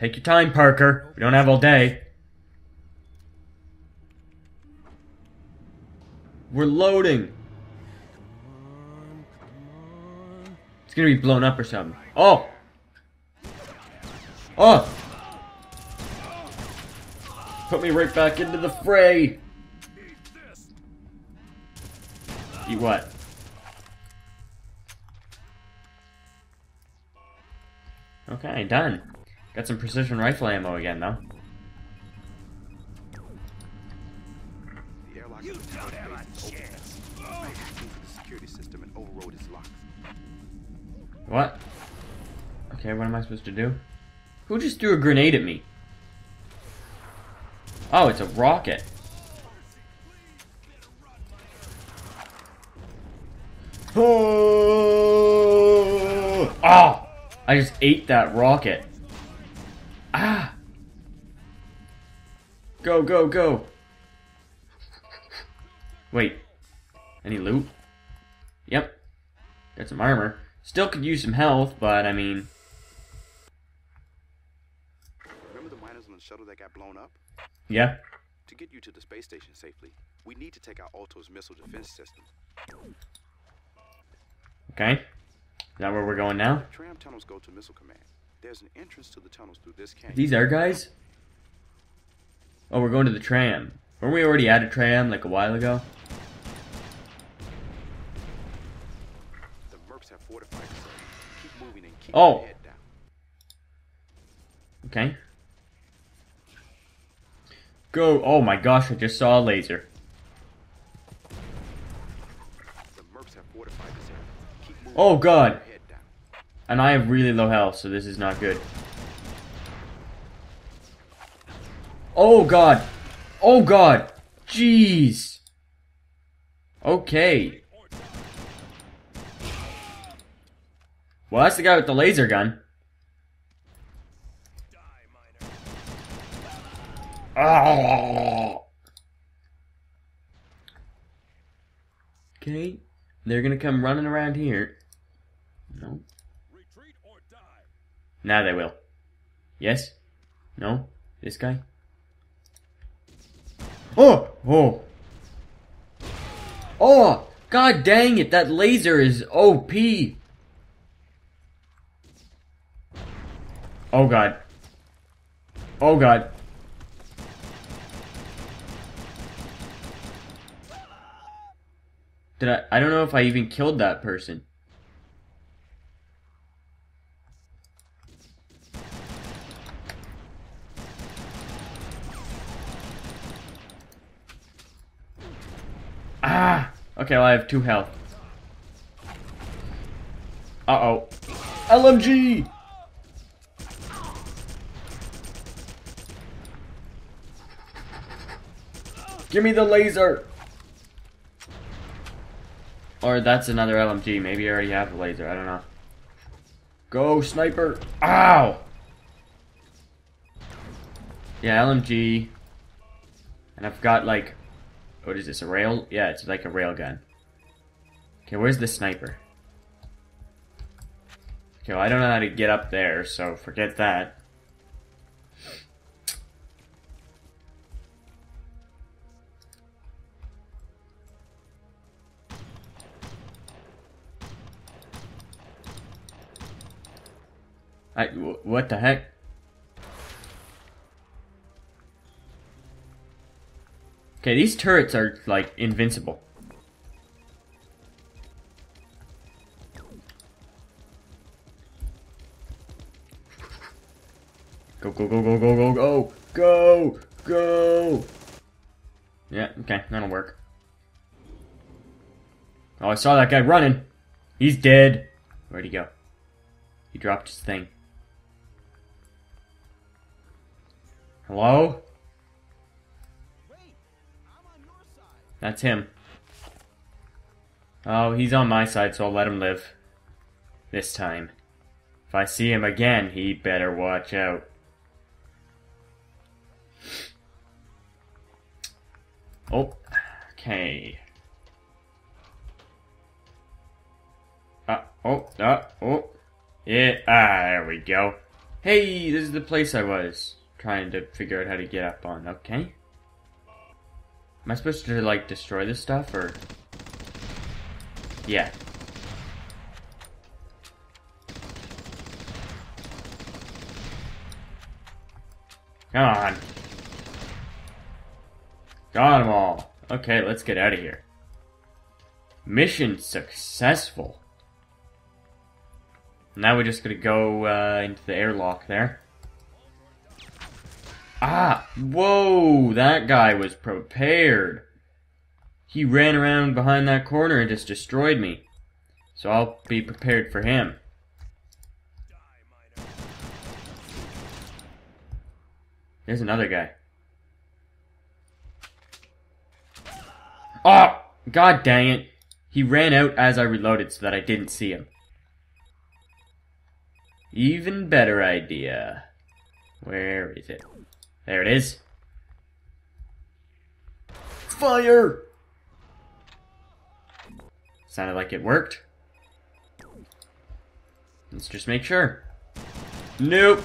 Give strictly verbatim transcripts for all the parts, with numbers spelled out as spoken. Take your time, Parker. We don't have all day. We're loading. It's gonna be blown up or something. Oh! Oh! Put me right back into the fray! Eat what? Okay, done. Got some precision rifle ammo again, though. The airlock is not a chance. I hacked the security system and overrode its locks. What? Okay, what am I supposed to do? Who just threw a grenade at me? Oh, it's a rocket. Oh! Oh! I just ate that rocket. Ah! Go, go, go! Wait. Any loot? Yep. Got some armor. Still could use some health, but I mean... Remember the miners on the shuttle that got blown up? Yeah. To get you to the space station safely, we need to take out Alto's missile defense system. Okay. Is that where we're going now? Tram tunnels go to missile command. There's an entrance to the tunnels through this canyon. These are guys? Oh, we're going to the tram. Weren't we already at a tram like a while ago? The mercs have fortified us. Keep moving and keep your head down. Okay. Go! Oh my gosh, I just saw a laser. The mercs have fortified this area. Keep moving. Oh god! And I have really low health, so this is not good. Oh god! Oh god! Jeez! Okay. Well, that's the guy with the laser gun. Oh. Okay, they're gonna come running around here. No. Retreat or die. Now they will. Yes? No? This guy? Oh! Oh! Oh! God dang it! That laser is O P! Oh god. Oh god. Did I, I don't know if I even killed that person. Ah! Okay, well I have two health. Uh-oh. L M G! Give me the laser! Or that's another L M G. Maybe I already have a laser. I don't know. Go, sniper! Ow! Yeah, L M G. And I've got like... What is this? A rail? Yeah, it's like a rail gun. Okay, where's the sniper? Okay, well, I don't know how to get up there, so forget that. I, what the heck? Okay, these turrets are, like, invincible. Go, go, go, go, go, go, go! Go! Go! Yeah, okay, that'll work. Oh, I saw that guy running! He's dead! Where'd he go? He dropped his thing. Hello? That's him. Oh, he's on my side, so I'll let him live. This time. If I see him again, he better watch out. Oh, okay. Uh, oh, uh, oh. Yeah, ah, there we go. Hey, this is the place I was trying to figure out how to get up on, okay? Am I supposed to, like, destroy this stuff, or...? Yeah. Come on. Got them all. Okay, let's get out of here. Mission successful. Now we're just gonna go uh, into the airlock there. Ah! Whoa! That guy was prepared. He ran around behind that corner and just destroyed me. So I'll be prepared for him. There's another guy. Oh! God dang it! He ran out as I reloaded so that I didn't see him. Even better idea. Where is it? There it is. Fire! Sounded like it worked. Let's just make sure. Nope.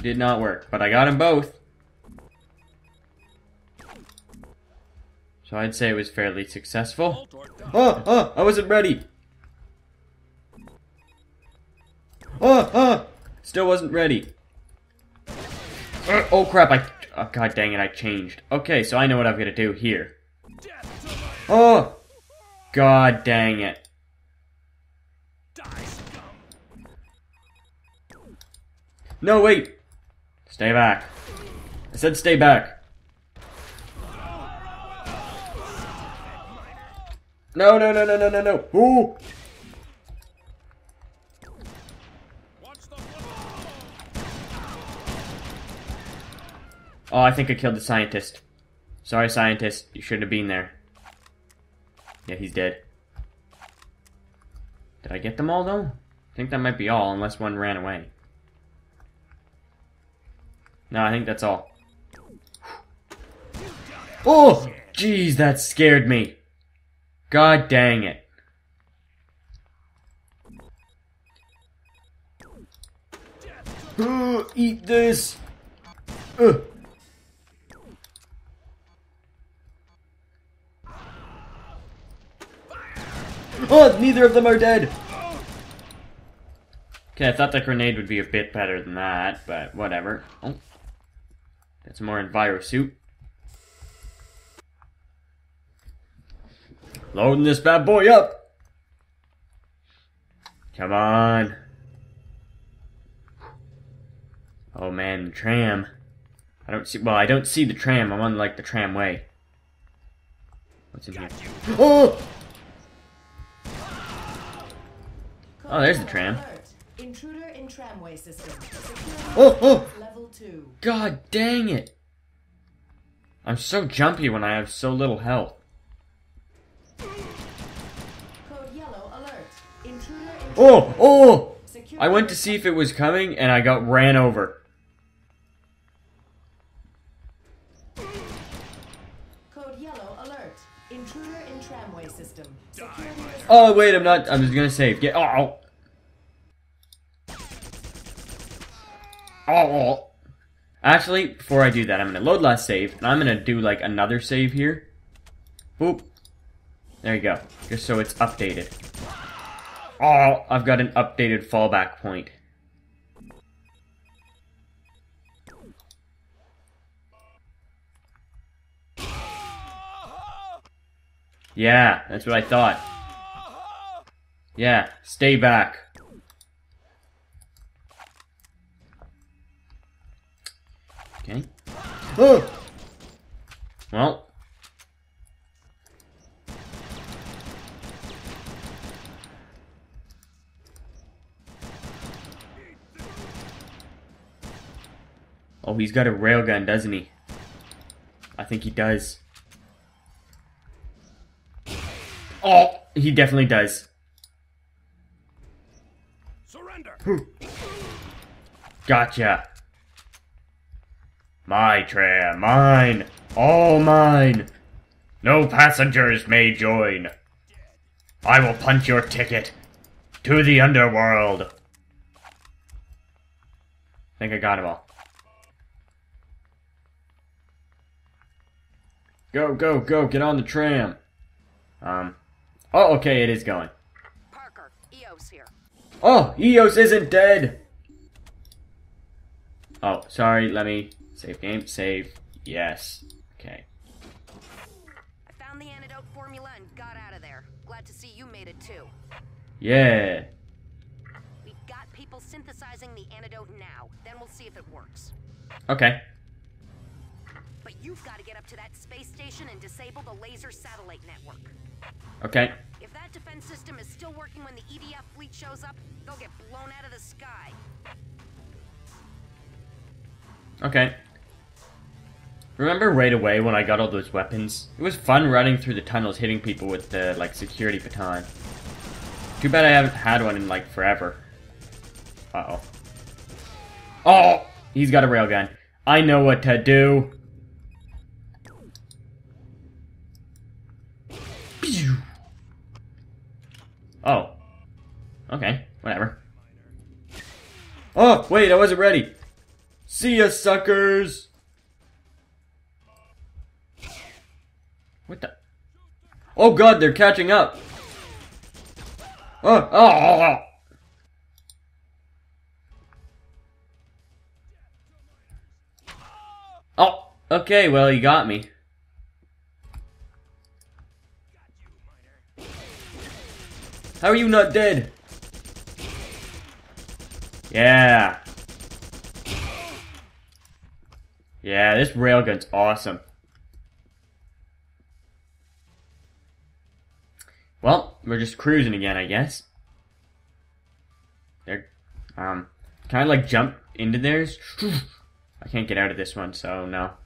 Did not work, but I got them both. So I'd say it was fairly successful. Oh, oh, I wasn't ready. Oh, oh, still wasn't ready. Uh, oh crap, I, oh, god dang it, I changed. Okay, so I know what I've got to do here. Oh, god dang it. No, wait. Stay back. I said stay back. No, no, no, no, no, no, no. Ooh. Oh, I think I killed the scientist. Sorry, scientist. You shouldn't have been there. Yeah, he's dead. Did I get them all, though? I think that might be all, unless one ran away. No, I think that's all. Oh! Jeez, that scared me. God dang it. Ugh, eat this! Ugh. Oh, neither of them are dead! Okay, I thought that grenade would be a bit better than that, but whatever. Oh. That's more Enviro Suit. Loading this bad boy up! Come on! Oh man, the tram. I don't see- well, I don't see the tram. I'm on, like, the tramway. What's in here? Oh! Oh, there's the tram. Intruder in tramway system. Oh, oh! Level two. God dang it! I'm so jumpy when I have so little health. Code yellow alert. Intruder in oh, oh! Security. I went to see if it was coming and I got ran over. Code yellow alert. Intruder in tramway system. Security. Oh wait, I'm not. I'm just gonna save. Get. Oh. Oh. Actually, before I do that, I'm gonna load last save, and I'm gonna do like another save here. Boop. There you go. Just so it's updated. Oh, I've got an updated fallback point. Yeah, that's what I thought. Yeah, stay back. Okay. Oh! Well. Oh, he's got a railgun, doesn't he? I think he does. Oh, he definitely does. Gotcha. My tram, mine, all mine. No passengers may join. I will punch your ticket to the underworld. I think I got it all. Go, go, go, get on the tram. Um, oh, okay, it is going. Parker, Eos here. Oh, Eos isn't dead! Oh, sorry, let me save game, save, yes. Okay. I found the antidote formula and got out of there. Glad to see you made it too. Yeah. We've got people synthesizing the antidote now, then we'll see if it works. Okay. But you've got to get up to that space station and disable the laser satellite network. Okay. If that defense system is still working when the E D F fleet shows up, they'll get blown out of the sky. Okay. Remember right away when I got all those weapons? It was fun running through the tunnels hitting people with the, like, security baton. Too bad I haven't had one in, like, forever. Uh-oh. Oh! He's got a railgun. I know what to do! Oh. Okay. Whatever. Oh! Wait, I wasn't ready! See ya, suckers! What the? Oh god, they're catching up! Oh, oh, oh, oh! Oh, okay, well, you got me. How are you not dead? Yeah. Yeah, this railgun's awesome. Well, we're just cruising again, I guess. There, um, can I like jump into theirs? I can't get out of this one, so no.